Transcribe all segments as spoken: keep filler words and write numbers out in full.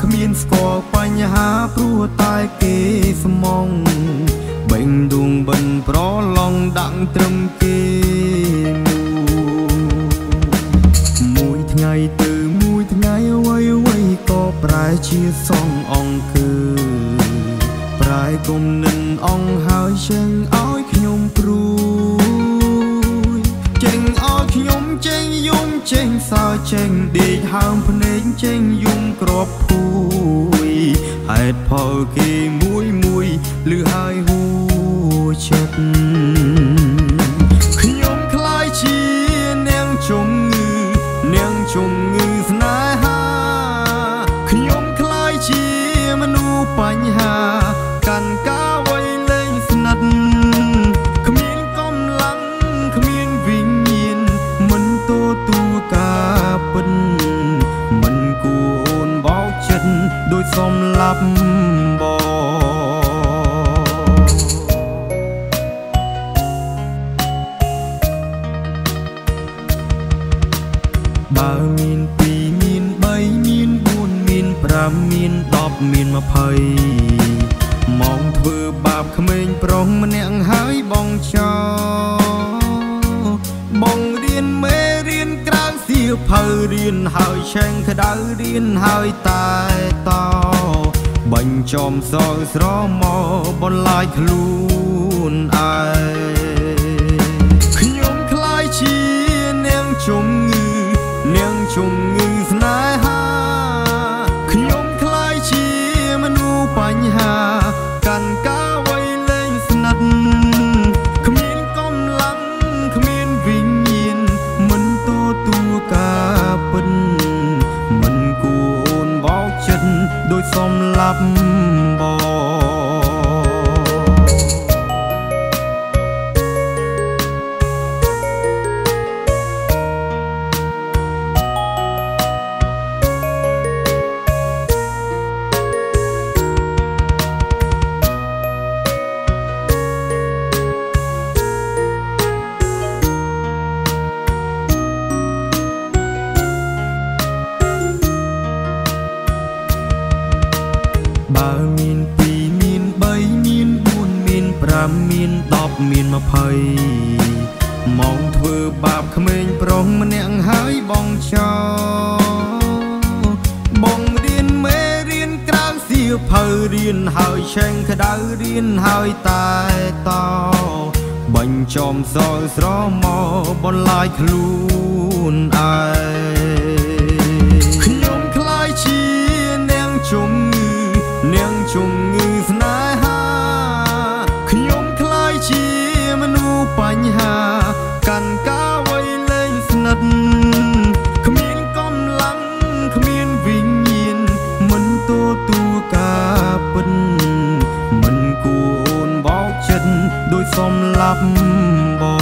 ขมิ้นสกอปัญหาปลัวตายเกสมองเบ่งดวงบนเพราะลองดังตรึมเกมวยไงตื่นมวยไงไว้ไว้ก็ปลายเชียร์ซองอ่องคือปลายกลมหนึ่งอ่องหายเชิงอ้อยขยมปรูเจงอ้อยขยมเจงยุ่งเจงสาวเจงเด็กห้ามพเนจเจงยุ่งกรอบคุยหายพอกี่มวยมวยหรือหายหูเช็ดขยมคลายเชียร์แนงจงเนียงชมงือสนาหาขยมคลายเชียมนูปัญหากันก้าไว้เล่นสนัดขมิ้นกำลังขมิ้นวิ่งยินมันโตตัวกาปุ่นมันกูโอนบอกฉันโดยสมลับบอบ่ามีนปีมีนใบมีนบุญมีนปรามีนดอบมีนมาภัยมองเธอบาปเขมงปรองมันยังหายบองชอบองเรียนเมเรียนกลางเสียเผยเรียนหายแช่งขดาเรียนหายตายตาบัญจอมซอยสรอมอบนลายขลุนไอขยมคลายเชียนยังชมงือเนียงชมงือสนาหาขยมคลายเชียมนูปัญหากันก้าไว้เล่นสนัดขมิ้นกำลังขมิ้นวิ่งยินมันโตตัวกาปุ่นมันกูโอนบอกฉันโดยสมลับบอบ่ามีนปีมีนใบมีนบุญมีนปรามีนดอบมีนมาภัยมองเธอบาปเขมงปรองมันยังหายบองชอบองเรียนเมเรียนกลางเสียเผยเรียนหายแช่งขดาเรียนหายตายตาบัญจอมซอยสรอมอบนลายขลุนไอขยมคลายเชียร์แนงชมเนียงชมงือสนาหาขยมคลายเชียมนูปัญหากันก้าไว้เล่นสนัดขมิ้นกำลังขมิ้นวิ่งยินมันโตตัวกาปุ่นมันกูโอนบอกฉันโดยสมลับบอ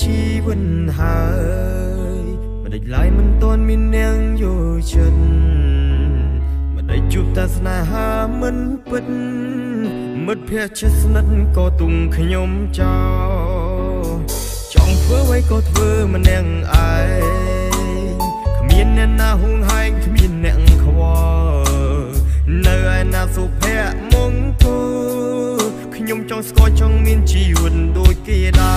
เชื่อสนัดก็ตุงขยมเจ้าจ้องเพื่อไว้ก็เพื่อมันแน่งไอขมิ้นแน่นหน้าหงายขมิ้นแน่งขวาเนื้อไอหน้าสุเพะมงกูขยมจ้องสกอจ้องมิ้นจีวันโดยเกยได้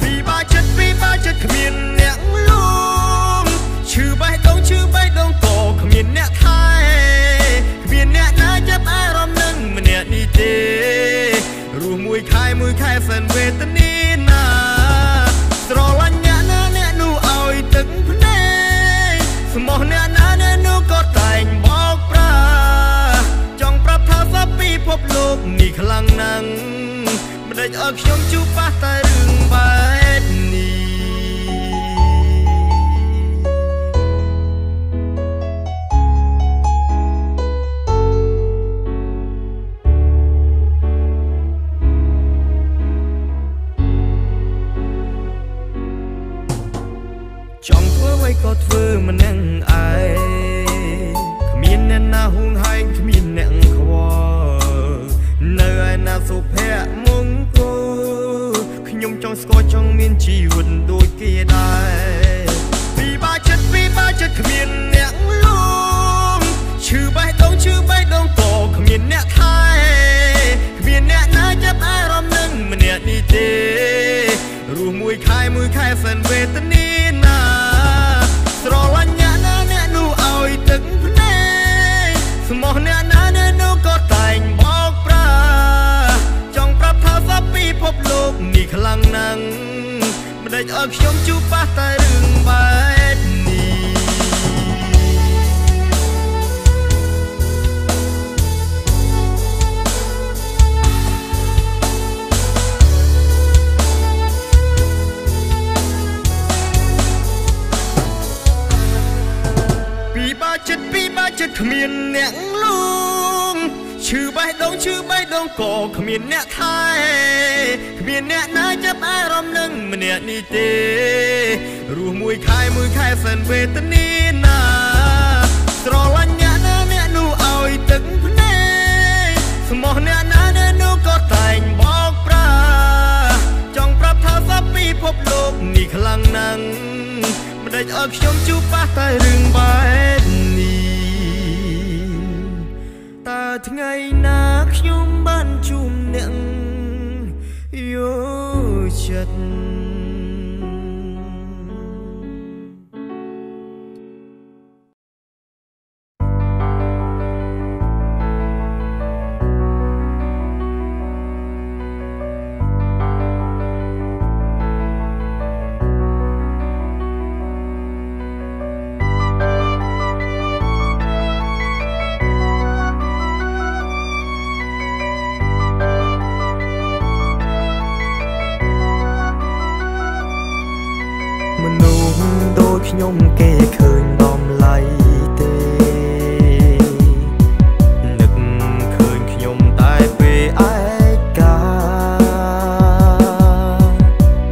ปีบ้าจัดปีบ้าจัดขมิ้นแน่งลุงชื่อใบดงชื่อใบดงโตขมิ้นแน่ไทยขมิ้นแน่น่าจะไปรำนึงมันเนี่ยนี่เจรูมวยคายมวยคายแฟนเวทนีนาสรอลัญญาเนื้อเนื้อนูเอาอีตึงพเนสมอง นี่คลังนังมันได้เอาขยมจูบป้าตาเรื่องใบนี้จ้องเพื่อไว้ก็เพื่อมันนั่งไอขมิ้นแน่นหน้าหุ่นหายขมิ้นแน่งขวอเนื้อหน้าสุเพะมุงกูขยมจ้องสกอจ้องมิ้นจีวันโดยเกยได้ปีบ้าจัดปีบ้าจัดขมิ้นแน่งลงชื่อใบดงชื่อใบดงโตขมิ้นแน่ไทยขมิ้นแน่น่าจะไปรำนึงมันแน่นี่เจรู้มวยคายมวยคายแฟนเวทนีรอวันนี้นะเนี่ยนูเอาอีตึงพเนยสมองเนี่ยนะเนี่ยนูก็แต่งบอกปลาจ้องปรับเท้าสับปีพบโลกนี่คลังนังมันได้เอาขยมจูบป้าตายเรื่องใบจัดปีบ้าจัดขมิ้นแหน่งลุงชื่อใบดงชื่อใบดงโกขมิ้นแหน่ไทยขมิ้นแหน่น่าจะไปรำนึงมันแหน่นี่เจรู้มวยคายมวยคายแฟนเวทนีนาตรอลันแหน่น่าแหน่นูเอาอีตึงพเนยสมองแหน่น่าแหน่นูก็แต่งบอกปลาจ้องปรับเท้าสับปีพบโลกนี่คลังนังมันได้เอาขยมจูบป้าตายเรื่องใบไงนักยมบ้านจุ่มเน่งโยชัดยมเกยเขินดอมไหลเตนึกเขินขยมตายไปไอ้กา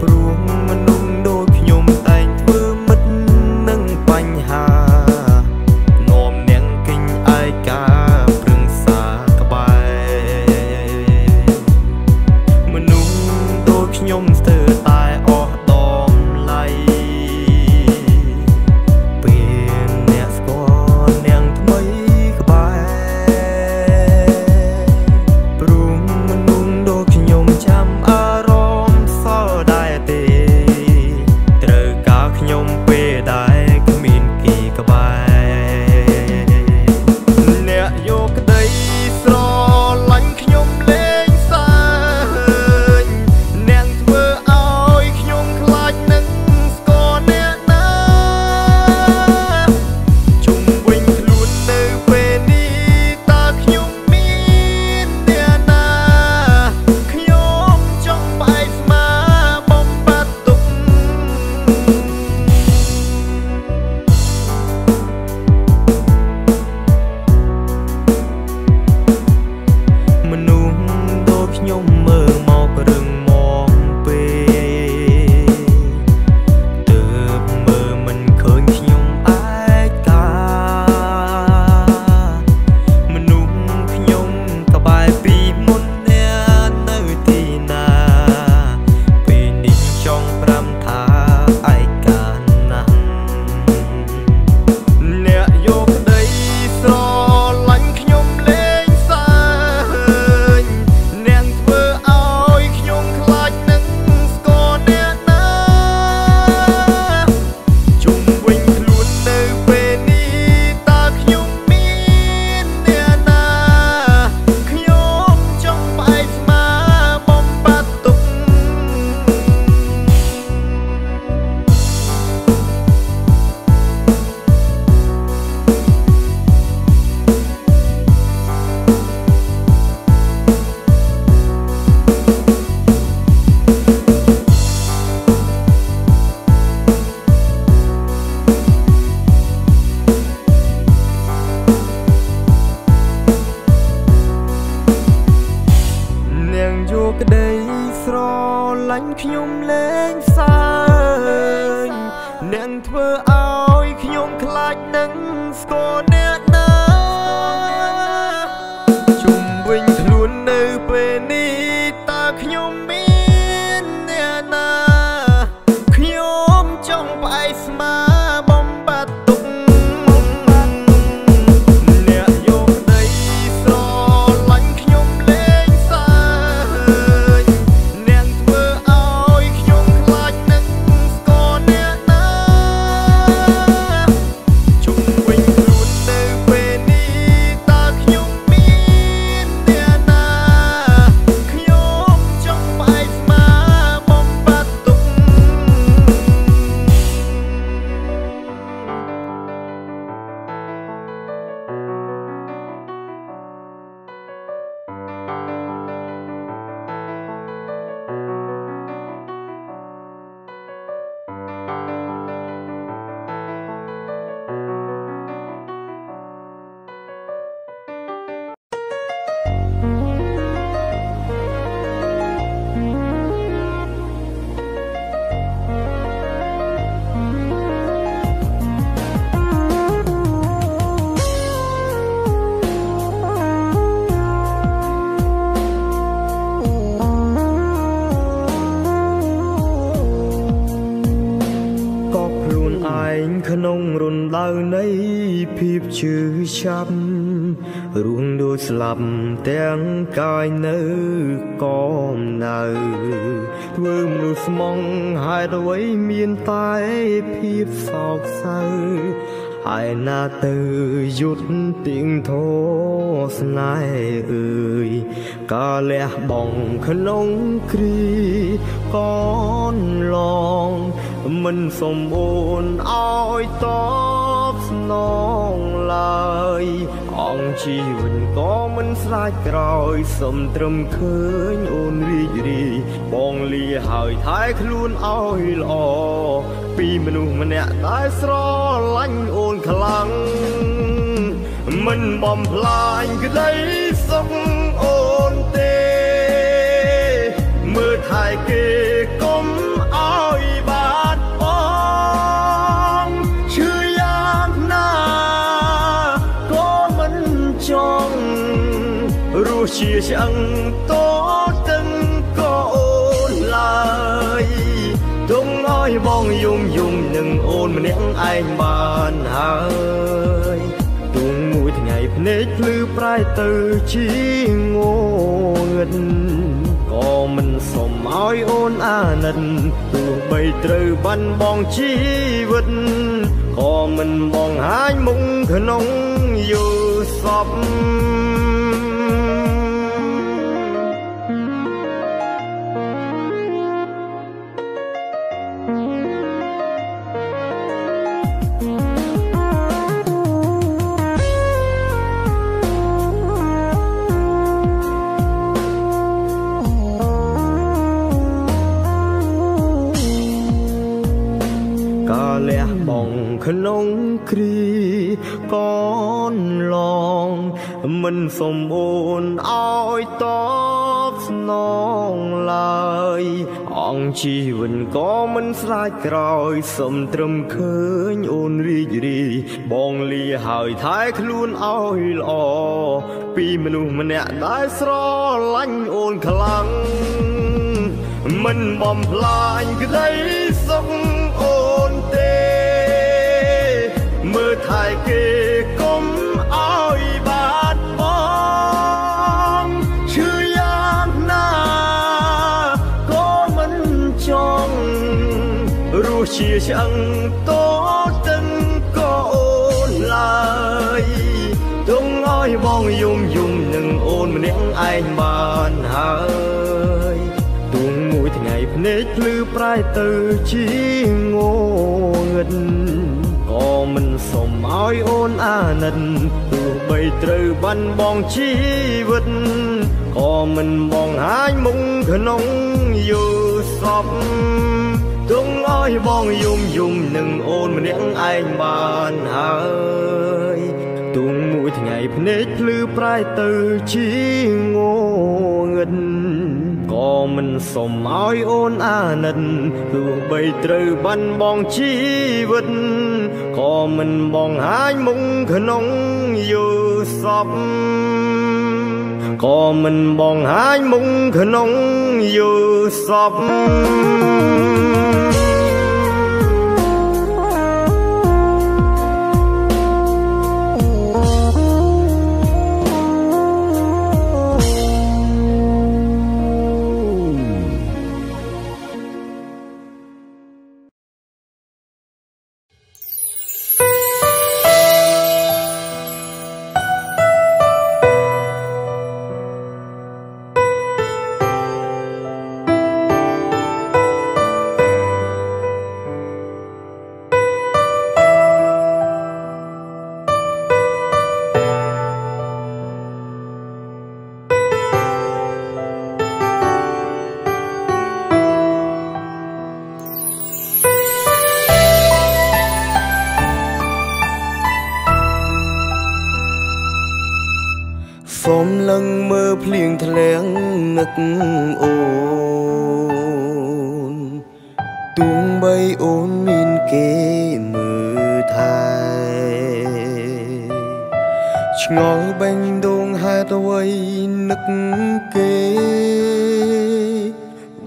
ปรุงมนุษย์โดยขยมแต่งเพื่อมัดนั่งปัญหานอมเนียงกินไอ้กาปรึงสากบายมนุษย์โดยขยมเตือตายออกดอมไหลเปลี่ยนเนื้อสก ខ្ញុំលែងសើចនឹងធ្វើឲ្យខ្ញុំខ្លាចនឹងស្គាល់អ្នកណាជុំវិញខ្លួននៅពេលនេះតើខ្ញុំមានអ្នកណាខ្ញុំចង់ផ្អែកស្មាបំបត្តិទុក្ខអ្នកយកក្តីស្រឡាញ់ខ្ញុំលែងសើចអ្នកធ្វើឲ្យខ្ញុំខ្លាចនឹងស្គាល់អ្នកណាជុំវិញខ្លួននៅពេលនេះតើខ្ញុំមានអ្នកណាខ្ញុំចង់ផ្អែកស្មាបំបត្តិទុក្ខក្នុងរុនដៅនៃភាពឈឺចាប់រួងដូចស្លាប់ទាំងកាយនៅកំណៅធ្វើមនុស្សស្មងហេតុអ្វីមានតែភាពសោកសៅហើយណាទៅយុទ្ធទៀងធោស្នេហ៍អើយកាលះបង់ក្នុងគ្រីកនឡងមិនសូមអូនឲ្យតបស្នងឡើយអងជីវិតក៏មិនស្រាច់ក្រោយសូមត្រឹមឃើញអូនរីករាយបងលាហើយថែខ្លួនឲ្យល្អពីមនុស្សម្នាក់ដែលស្រឡាញ់អូនខ្លាំងមិនបំផ្លាញក្តីសុខអូនទេមើលថែគេកុំឲ្យបាត់បង់ឈឺយ៉ាងណាក៏មិនចង់រសជាឆ្អឹងតតឹងក៏អូនឡើយទងឲ្យបងយំយំនឹងអូនម្នាក់ឯងបានហើយទួងមួយថ្ងៃភ្នែកភ្លឺប្រែទៅជាងងឹតក៏មិនសុំឲ្យអូនអាណិតទោះបីត្រូវបាត់បង់ជីវិតក៏មិនបងហាយមុខក្នុងយល់សពក្នុងគ្រីកនឡងមិនសូមអូនឲ្យតបស្នងឡើយអងជីវិតក៏មិនស្រាច់ក្រោយសូមត្រឹមឃើញអូនរីករាយបងលាហើយថែខ្លួនឲ្យល្អពីមនុស្សម្នាក់ដែលស្រឡាញ់អូនខ្លាំងមិនបំផ្លាញក្តីសុខមើលថែគេកុំឲ្យបាត់បង់ឈឺយ៉ាងណាក៏មិនចង់រសជាឆ្អឹងតតឹងក៏អូនឡើយទងឲ្យបងយំយំនឹងអូនម្នាក់ឯងបានហើយទួងមួយថ្ងៃភ្នែកភ្លឺប្រែទៅជាងងឹតក៏មិនសូមឲ្យអូនអាណិតទោះបីត្រូវបាត់បង់ជីវិតក៏មិនបងហាយមុខក្នុងយល់សពទងឲ្យបងយំយំនឹងអូនម្នាក់ឯងបានហើយទួងមួយថ្ងៃភ្នែកភ្លឺប្រែទៅជាងងឹត มันสมอ้อยโอนอานันลูกใบตรือบรรบองชีวิตก็มันบองหายมุงขนงอยู่สอบก็มันบองหายมุงขนงอยู่สอบเพลียงแถลงนึกโอนตุงใบโอนมินเกมือไทยชงอแบงดงหาตะไว้นึกเก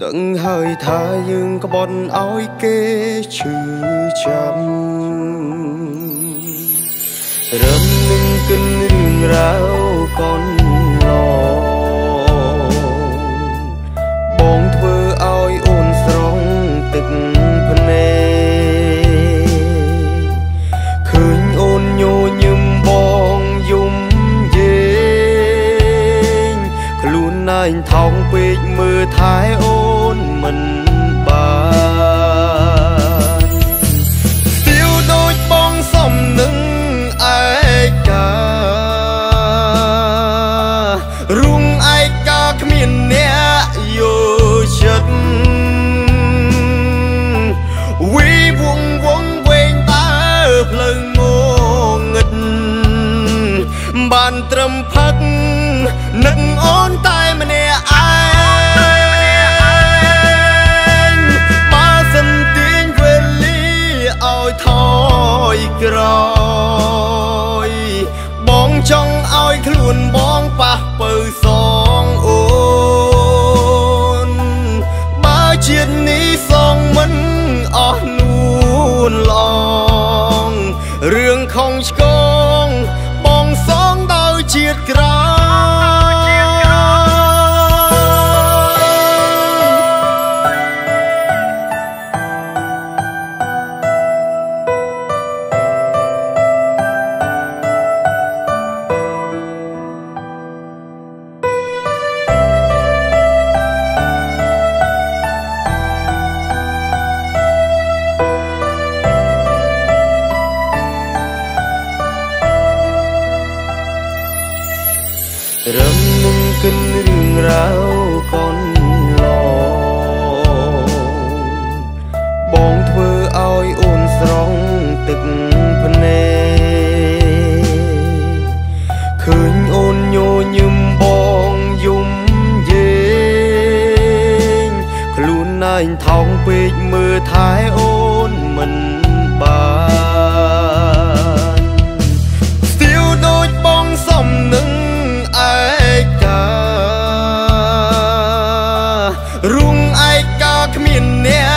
ดังหายทายึงกบอนอ้อยเกชื่อจำเริ่มนึงกินเรื่องราวก่อนนอนท้องปีกมือท้ายโอนมันบานเดียวโดยบ้องสมนึงไอการุ่งไอกาขมิ้นเนี้ยอยู่ชัดวิวงวงเวงตาเพลิงโง่เงินบานตรำพักนึงโอนตายมันเนี่ยมาสันติงเวลีเอาถอยกรอยบ้องจ้องเอาคลุนบ้องปะเปื้อสองโอนมาเชียนนี้สองมันอ่อนนูนลองเรื่องของกองบ้องสองดาวเชียดกรท้องปีกมือท้ายโอนมันบานเสียวโดยบ้องสมนึงไอการุ่งไอกาขมิ้นเนี้ย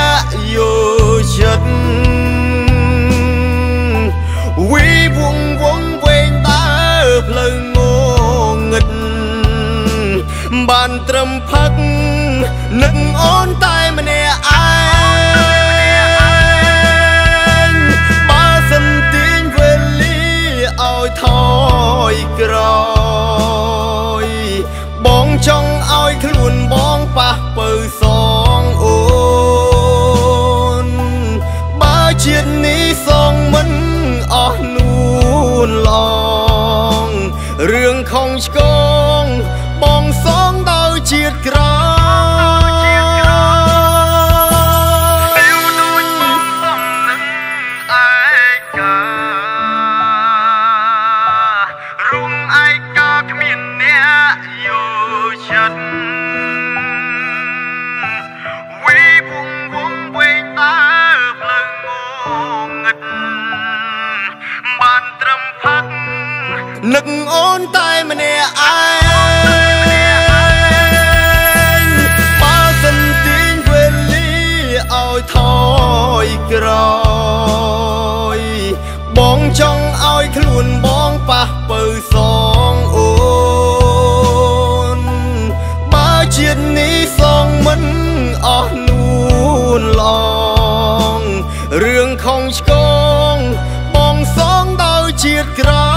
อยู่ชัดวิวงวงเวงตาเพลิงโง่เงินบานตรำพักนึงโอนตายมันเนี่ยไอมาสันติงเวลีเอาถอยกรอยบ้องจ้องเอาคลุนบ้องปะเปื้อสองโอนมาเชียนนี้สองมันอ่อนนูนลองเรื่องของกองบ้องสองดาวเชียดกรอย នឹកអូនតែម្នាក់ឯងបើសិនទាញវេលាឲ្យថយក្រោយបងចង់ឲ្យខ្លួនបងប៉ះពើសងអូនបើជាតិនេះសងមិនអស់នួនឡងរឿងខំឆ្គងបងសងដល់ជាតិក្រោយ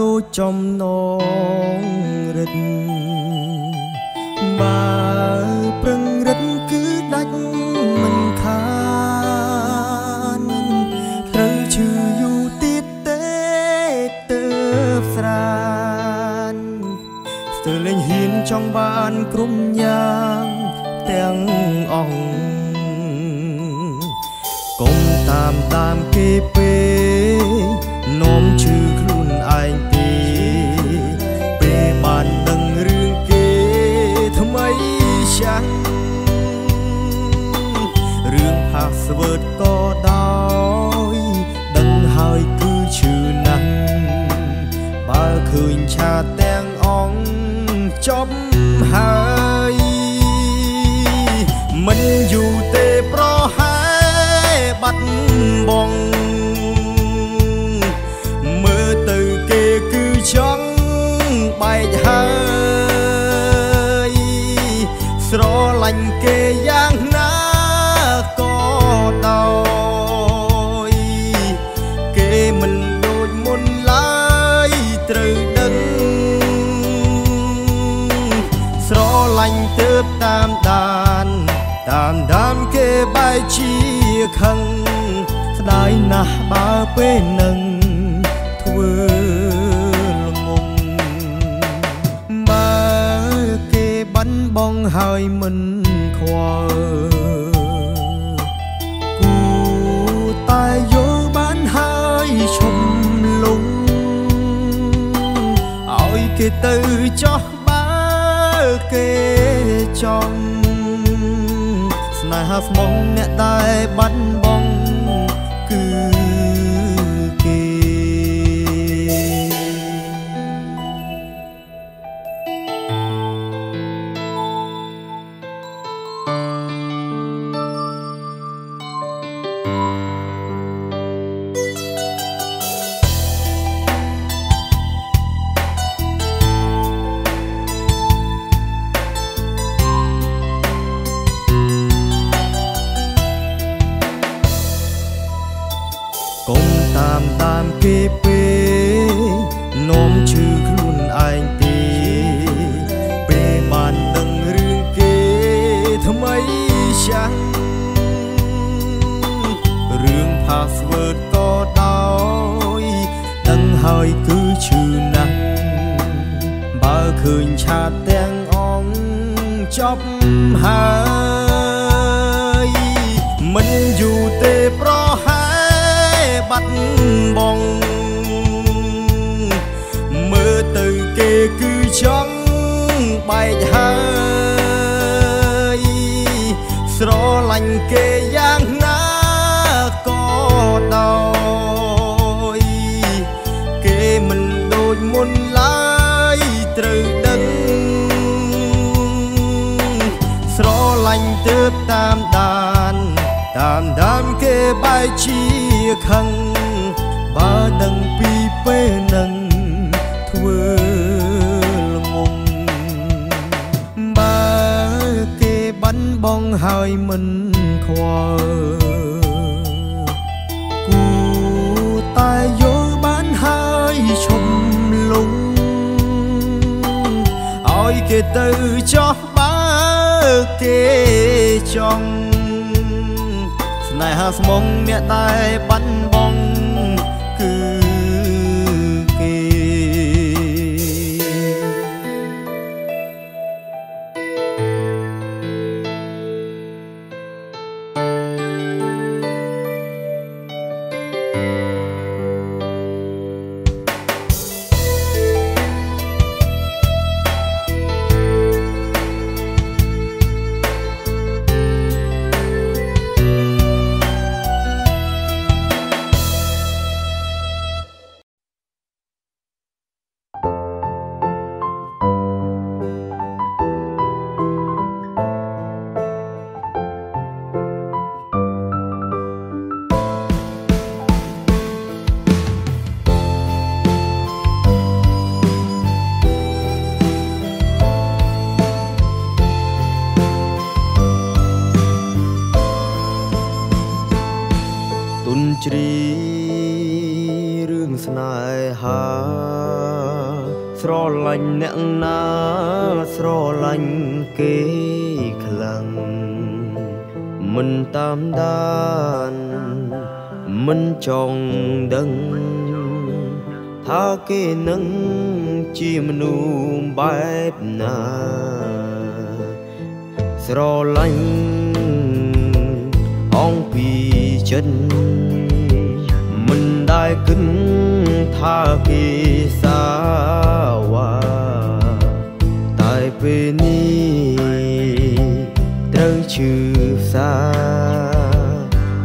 ដូចចំណងរិតបើប្រឹងរិតគឺដាច់មិនខានត្រូវឈឺយូរទៀតទេទើបស្រានស្ទើរលែងហ៊ានចង់បានគ្រប់យ៉ាងទាំងអង្គកុំតាមតាមគេពេកនំឈឺខ្លួនឯងទេពេលបានដឹងរឿងគេថ្មីចាស់រឿងផាសវឺតក៏ដោយដឹងហើយគឺឈឺណាស់បើឃើញឆាទាំងអង្គចប់ហើយមិនយូរទេប្រហែលបាត់បងចង់បែកហើយស្រឡាញ់គេយ៉ាងណាក៏ដោយគេមិនដូចមុនឡើយត្រូវដឹងស្រឡាញ់ទើបតាមដានតាមដានគេបែកជាខឹងស្ដាយណាស់បើពេលនឹងធ្វើបងហើយមិនខ្វល់គូតែយល់បានហើយឈប់លងឲ្យគេទៅចោះបើគេចង់ស្នេហាស្មងអ្នកតែបាត់បងគឺ lành kề giang ná có đòi kề mình đôi muôn lái từ đấng sro lành tứ tam đàn tam đàn kề bài chi khăn ba đằng pi pe nâng thưa bong hơi mình khoa cù tay vô bán hơi chùm lùng ôi kề từ cho bá kề trong này hát mong nè tay bắn bong cứ trong đấng tha kê nâng chi mnu bẹp na sro lanh ong pi chân mình đai kính tha kê xa hoa tại về ni trâu chư xa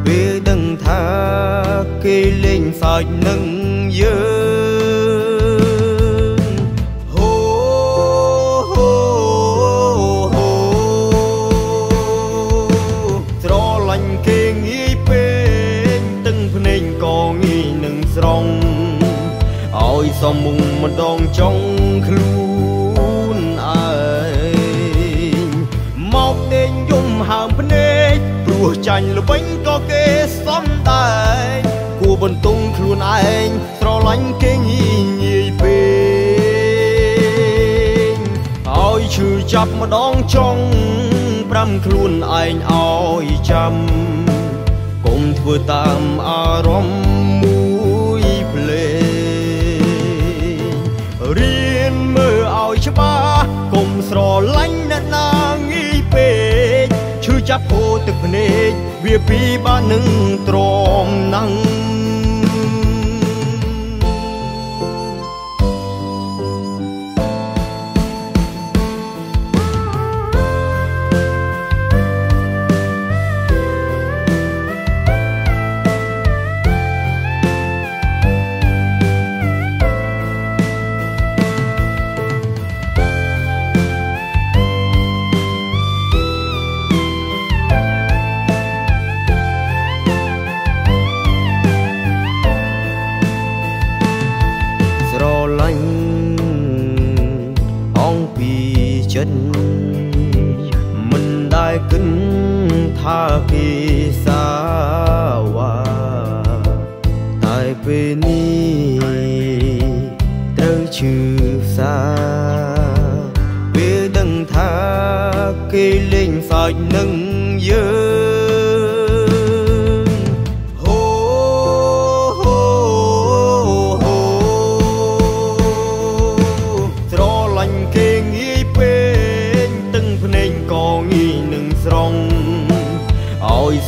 về đấng tha khi linh sạch nâng dương hô hô hô sro lành kê nghĩ bên từng phần hình có nghĩ nâng srong ôi sao mùng mà đong trong luôn ai mọc tên dùng hàng bên ấy rùa chanh là bánh có kê xóm tay bồn tung luôn anh sro lanh kê nghi nhì bên ôi chữ chập mà đong trong băm luôn anh ôi chăm cùng thưa tam a rom mũi ple riêng mơ ôi chữ ba cùng sro lanh nè na nghi bên chữ chập hồ thực nê việt pi ba nâng trom nâng mình đại kính tha kỳ xa hoa tại về ni trâu chư xa về đấng tha kỳ linh sạch nâng dương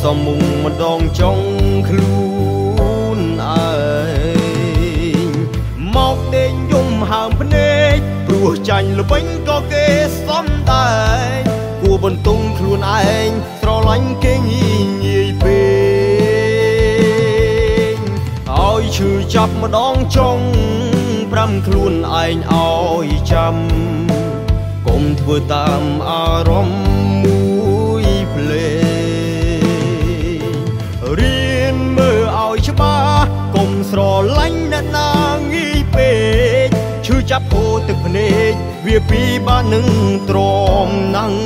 sao mùng mà đong trong luôn ai mọc tên dùng hàng bên ấy rùa chanh là bánh có kê xóm tay của bần tung luôn anh sao lánh cái nghĩ nhì về ôi chữ chập mà đón trong trăm luôn anh ôi chăm cùng thua tạm à róm mũi ple riêng mơ ôi chớ ba cùng sờ lánh nè na nghi về chữ chập ô từ nề việt pi ba nâng tròn nắng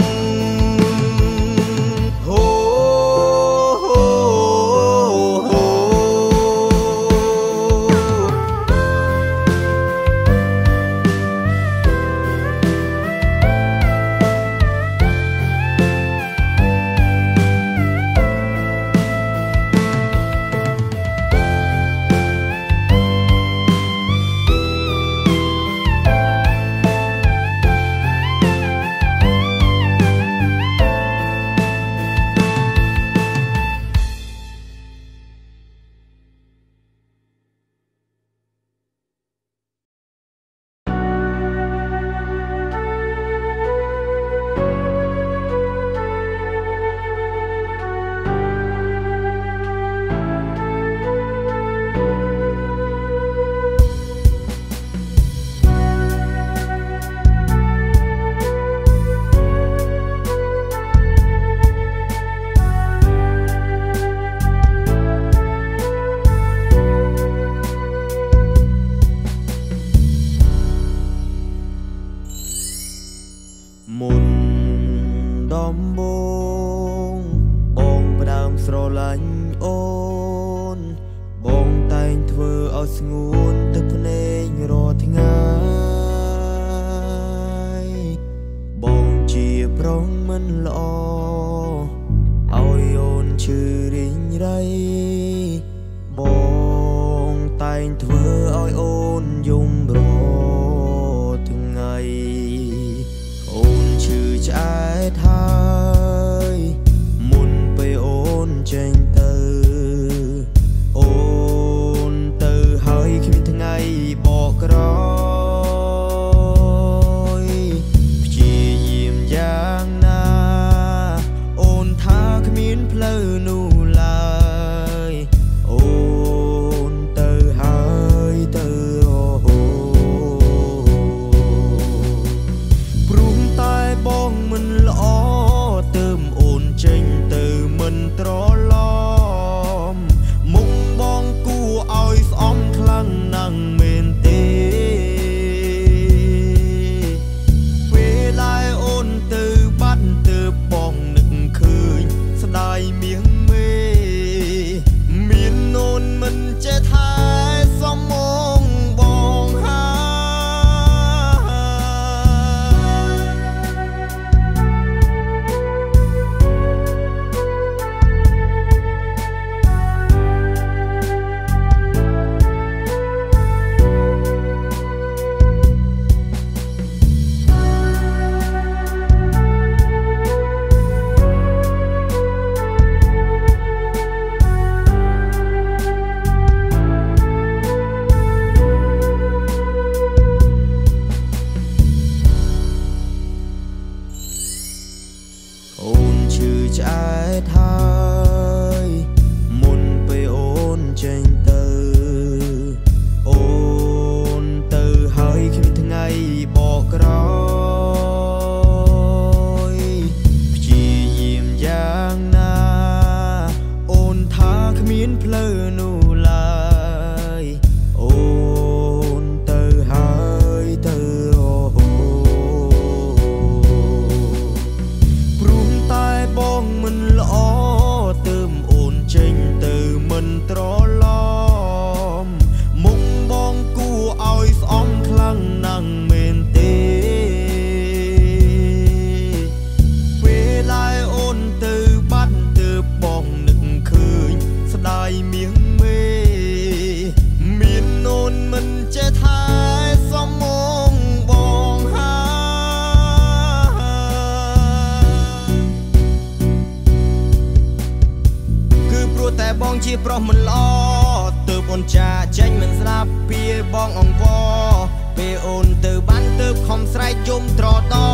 ยมตรอดอ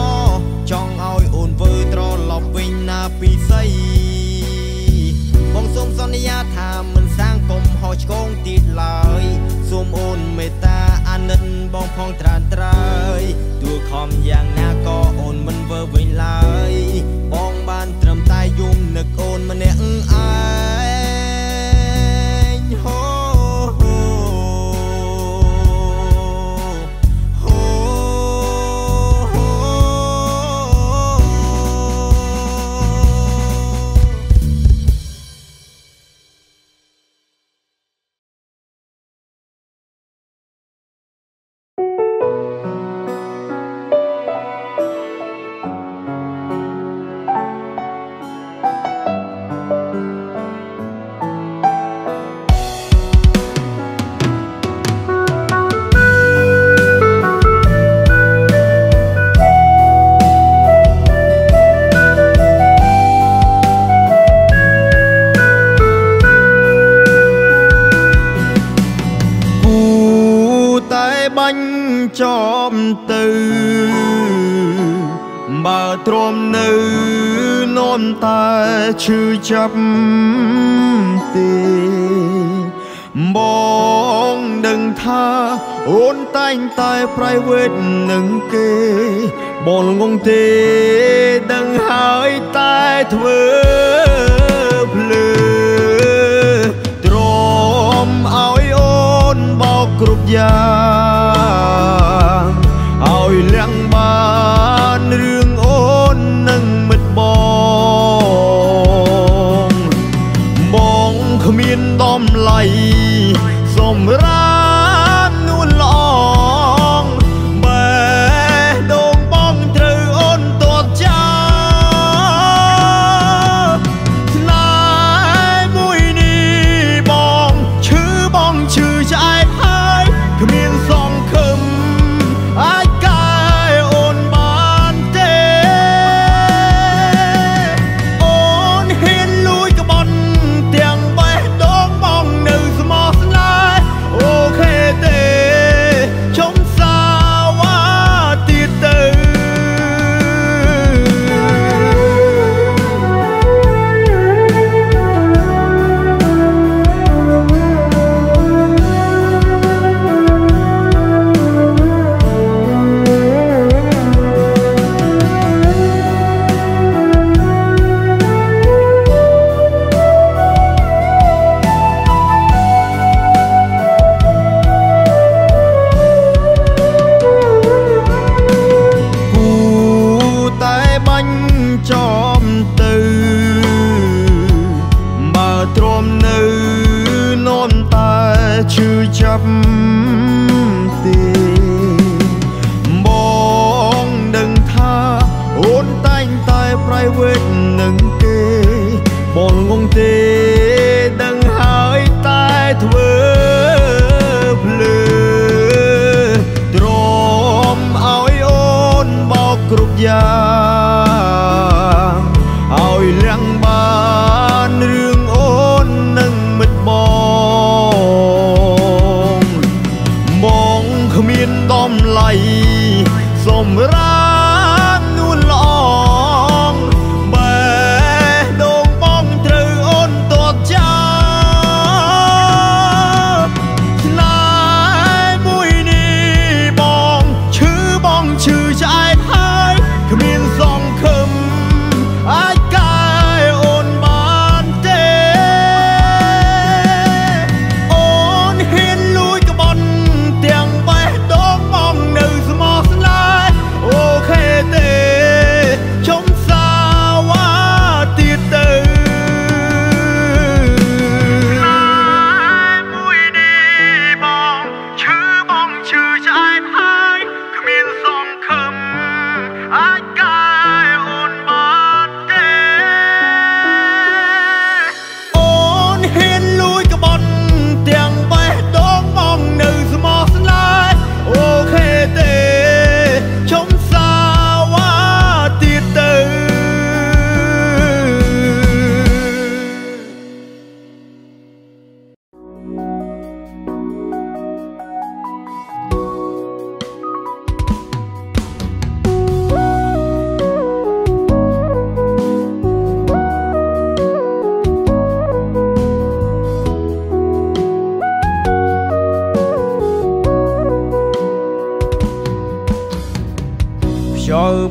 จ้องเอาอุ่นเวอร์ตรอหลบวินาปีใส ตราตรายตัวคอมอย่างน่าก็โอนมันเวอร์ไว้ลายปองบ้านตรำตายยุ่งนึกโอนมันเนี่ยอึ้งอายโฮโฮโฮโฮชื่อจับตีมองดึงท่าโอนตายตายไพรเวทหนึ่งเกบอลงงเตดังหายตายเถอะเพลือตรอมเอาโอนบอกกรุบยาเอาเลี้ยงบ้านเรื่องโอนหนึ่งมิดบมีนดอมไหลสมรักนุ่นลองแบกดงบ้องตรืออ้นตัวเจ้านายมุยนี่บ้องชื่อบ้องชื่อใจพายขมีนสองคำอากายอ้นบานเตอ้นเห็นลุยกระบอนเตียงOh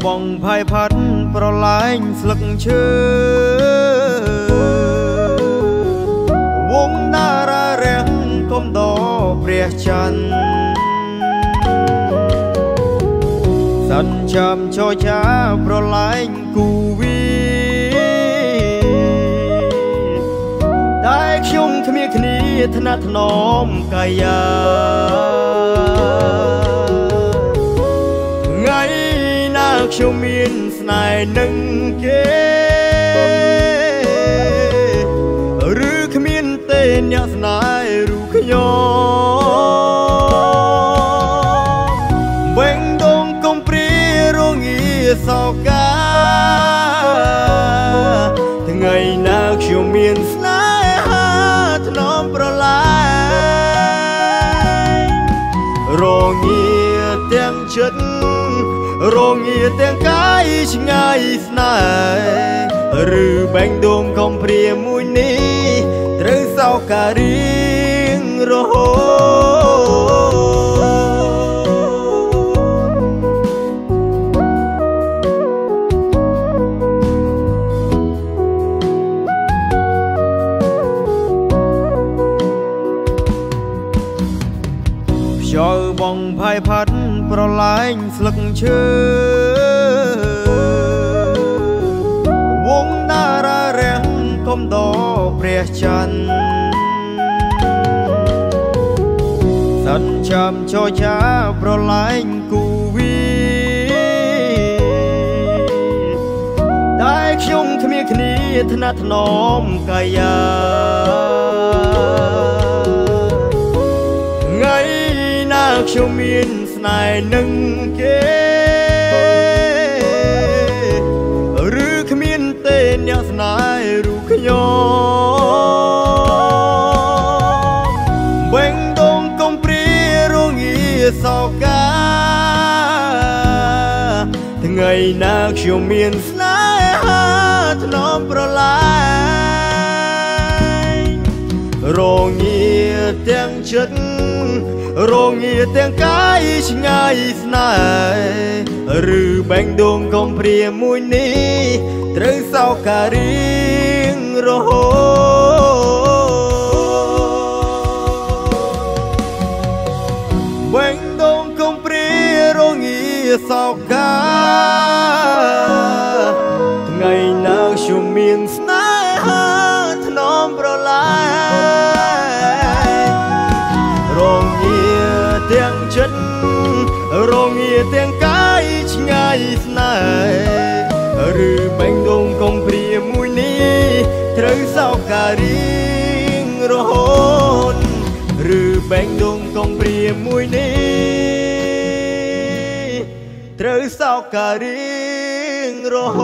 บองไพ่พัดประลายสลักเชื่อวงนาราเรียงทมดอเปรียจันสันจำช่อช้าประลายกูวีได้ขยงขมีขณีธนาถนอมกายาไงนาขยมีนสนายนึงเกหรือขมีนเตนยาสนายรู้ขยองเบ่งดงกงปรีร้องอีสาวกาไงนาขยมีนสนายหาถนอมประลายร้องอีเตียงจุดร้องอีเตียงกายชงายสนายหรือแบ่งดมคอมเพรียมุยนี้ตรึงเศร้าการิงโรชอยบองไพ่พัดประลายสลักเชื่อวงนาราเรียงทมดอเปรียจันสันจำช่อช้าประลายกูวีได้ขยงขมีขณีธนาถนอมกายาไงนาขยมีนสนายนึงเกหรือขมีนเตนยาสนายรู้ขยองเบ่งดงกงปรีร้องอีสาวกาไงนาขยมีนสนายหาถนอมประลายร้องอีเตียงจุดร้องอีเตียงกายชงายสนายหรือแบ่งดวงกอมเพรียมุยนี้ตรึงเศร้าการิงโรแบ่งดวงกอมเพรียร้องอีเศร้ากาไงนางชูมีนสนายหาถนอมประลายร้องอีเตียงจุดร้องอีเตียงกายชงายสนายหรือแบ่งดงกองเพรียมุยนี้เธอเศร้าการิงโรนหรือแบ่งดงกองเพรียมุยนี้เธอเศร้าการิงโร